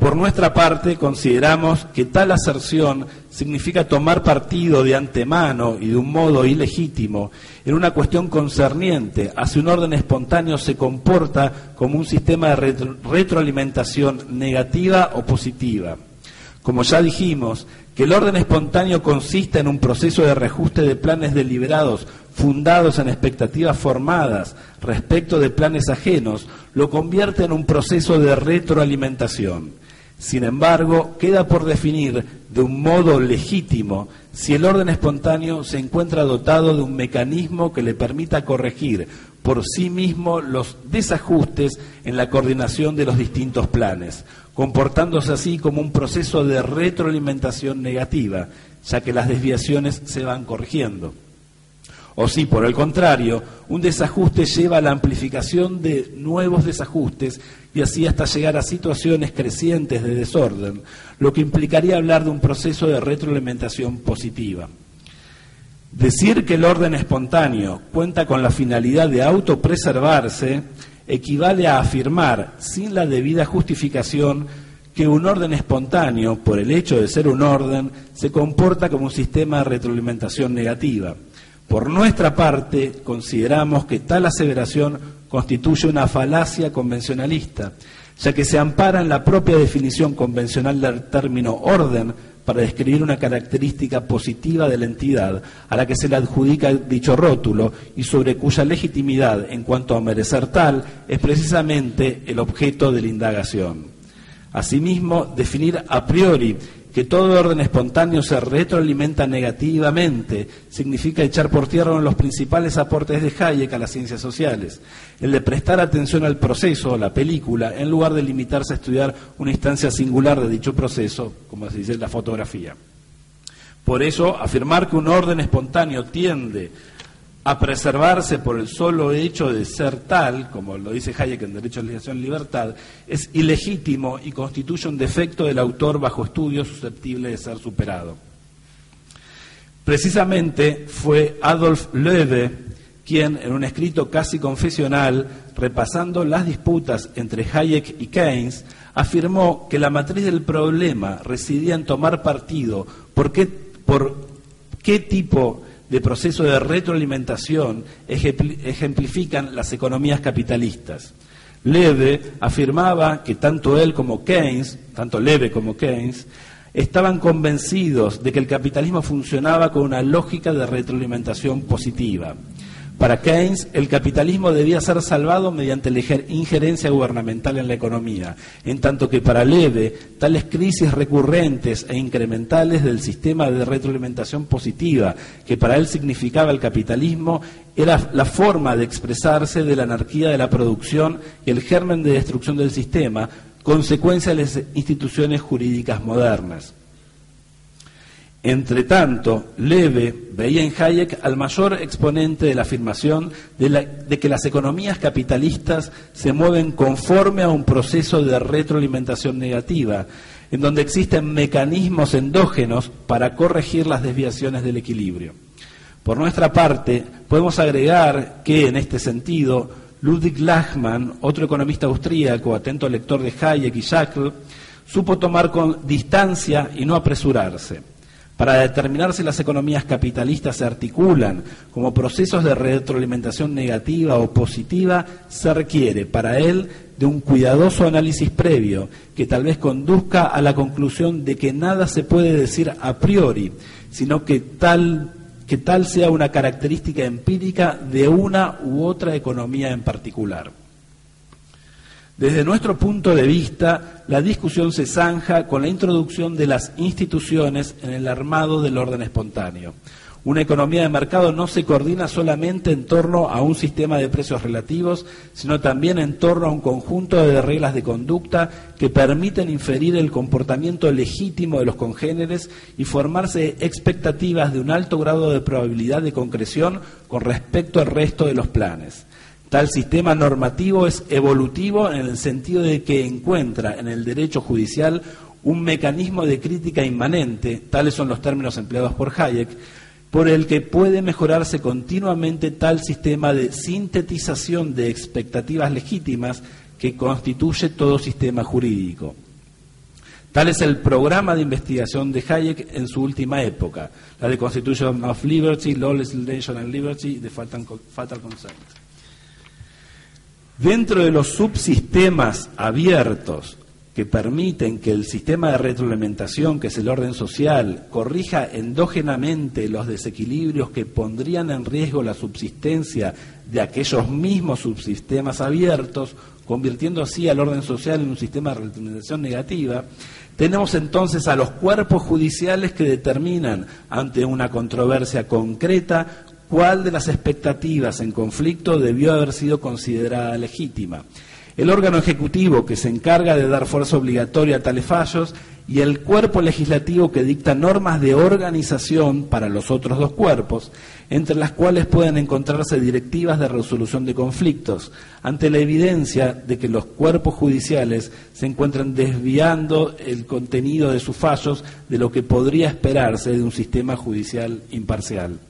Por nuestra parte, consideramos que tal aserción significa tomar partido de antemano y de un modo ilegítimo en una cuestión concerniente a si un orden espontáneo se comporta como un sistema de retroalimentación negativa o positiva. Como ya dijimos, que el orden espontáneo consista en un proceso de reajuste de planes deliberados fundados en expectativas formadas respecto de planes ajenos, lo convierte en un proceso de retroalimentación. Sin embargo, queda por definir de un modo legítimo si el orden espontáneo se encuentra dotado de un mecanismo que le permita corregir por sí mismo los desajustes en la coordinación de los distintos planes, comportándose así como un proceso de retroalimentación negativa, ya que las desviaciones se van corrigiendo. O si, por el contrario, un desajuste lleva a la amplificación de nuevos desajustes y así hasta llegar a situaciones crecientes de desorden, lo que implicaría hablar de un proceso de retroalimentación positiva. Decir que el orden espontáneo cuenta con la finalidad de autopreservarse equivale a afirmar, sin la debida justificación, que un orden espontáneo, por el hecho de ser un orden, se comporta como un sistema de retroalimentación negativa. Por nuestra parte, consideramos que tal aseveración constituye una falacia convencionalista, ya que se ampara en la propia definición convencional del término orden para describir una característica positiva de la entidad a la que se le adjudica dicho rótulo y sobre cuya legitimidad en cuanto a merecer tal es precisamente el objeto de la indagación. Asimismo, definir a priori que todo orden espontáneo se retroalimenta negativamente significa echar por tierra uno de los principales aportes de Hayek a las ciencias sociales, el de prestar atención al proceso, la película, en lugar de limitarse a estudiar una instancia singular de dicho proceso, como se dice en la fotografía. Por eso, afirmar que un orden espontáneo tiende a preservarse por el solo hecho de ser tal, como lo dice Hayek en Derecho a Legislación y Libertad, es ilegítimo y constituye un defecto del autor bajo estudio susceptible de ser superado. Precisamente fue Adolph Lowe quien, en un escrito casi confesional, repasando las disputas entre Hayek y Keynes, afirmó que la matriz del problema residía en tomar partido por qué tipo de proceso de retroalimentación ejemplifican las economías capitalistas. Lowe afirmaba que tanto Lowe como Keynes, estaban convencidos de que el capitalismo funcionaba con una lógica de retroalimentación positiva. Para Keynes, el capitalismo debía ser salvado mediante la injerencia gubernamental en la economía, en tanto que para Lowe, tales crisis recurrentes e incrementales del sistema de retroalimentación positiva, que para él significaba el capitalismo, era la forma de expresarse de la anarquía de la producción y el germen de destrucción del sistema, consecuencia de las instituciones jurídicas modernas. Entre tanto, Lowe veía en Hayek al mayor exponente de la afirmación de que las economías capitalistas se mueven conforme a un proceso de retroalimentación negativa, en donde existen mecanismos endógenos para corregir las desviaciones del equilibrio. Por nuestra parte, podemos agregar que, en este sentido, Ludwig Lachmann, otro economista austríaco, atento lector de Hayek y Schackle, supo tomar con distancia y no apresurarse. Para determinar si las economías capitalistas se articulan como procesos de retroalimentación negativa o positiva, se requiere, para él, de un cuidadoso análisis previo, que tal vez conduzca a la conclusión de que nada se puede decir a priori, sino que tal sea una característica empírica de una u otra economía en particular. Desde nuestro punto de vista, la discusión se zanja con la introducción de las instituciones en el armado del orden espontáneo. Una economía de mercado no se coordina solamente en torno a un sistema de precios relativos, sino también en torno a un conjunto de reglas de conducta que permiten inferir el comportamiento legítimo de los congéneres y formarse expectativas de un alto grado de probabilidad de concreción con respecto al resto de los planes. Tal sistema normativo es evolutivo en el sentido de que encuentra en el derecho judicial un mecanismo de crítica inmanente, tales son los términos empleados por Hayek, por el que puede mejorarse continuamente tal sistema de sintetización de expectativas legítimas que constituye todo sistema jurídico. Tal es el programa de investigación de Hayek en su última época, la de Constitution of Liberty, Law, Legislation and Liberty, The Fatal Conceit. Dentro de los subsistemas abiertos que permiten que el sistema de retroalimentación, que es el orden social, corrija endógenamente los desequilibrios que pondrían en riesgo la subsistencia de aquellos mismos subsistemas abiertos, convirtiendo así al orden social en un sistema de retroalimentación negativa, tenemos entonces a los cuerpos judiciales que determinan, ante una controversia concreta, cuál de las expectativas en conflicto debió haber sido considerada legítima. El órgano ejecutivo, que se encarga de dar fuerza obligatoria a tales fallos, y el cuerpo legislativo, que dicta normas de organización para los otros dos cuerpos, entre las cuales pueden encontrarse directivas de resolución de conflictos, ante la evidencia de que los cuerpos judiciales se encuentran desviando el contenido de sus fallos de lo que podría esperarse de un sistema judicial imparcial.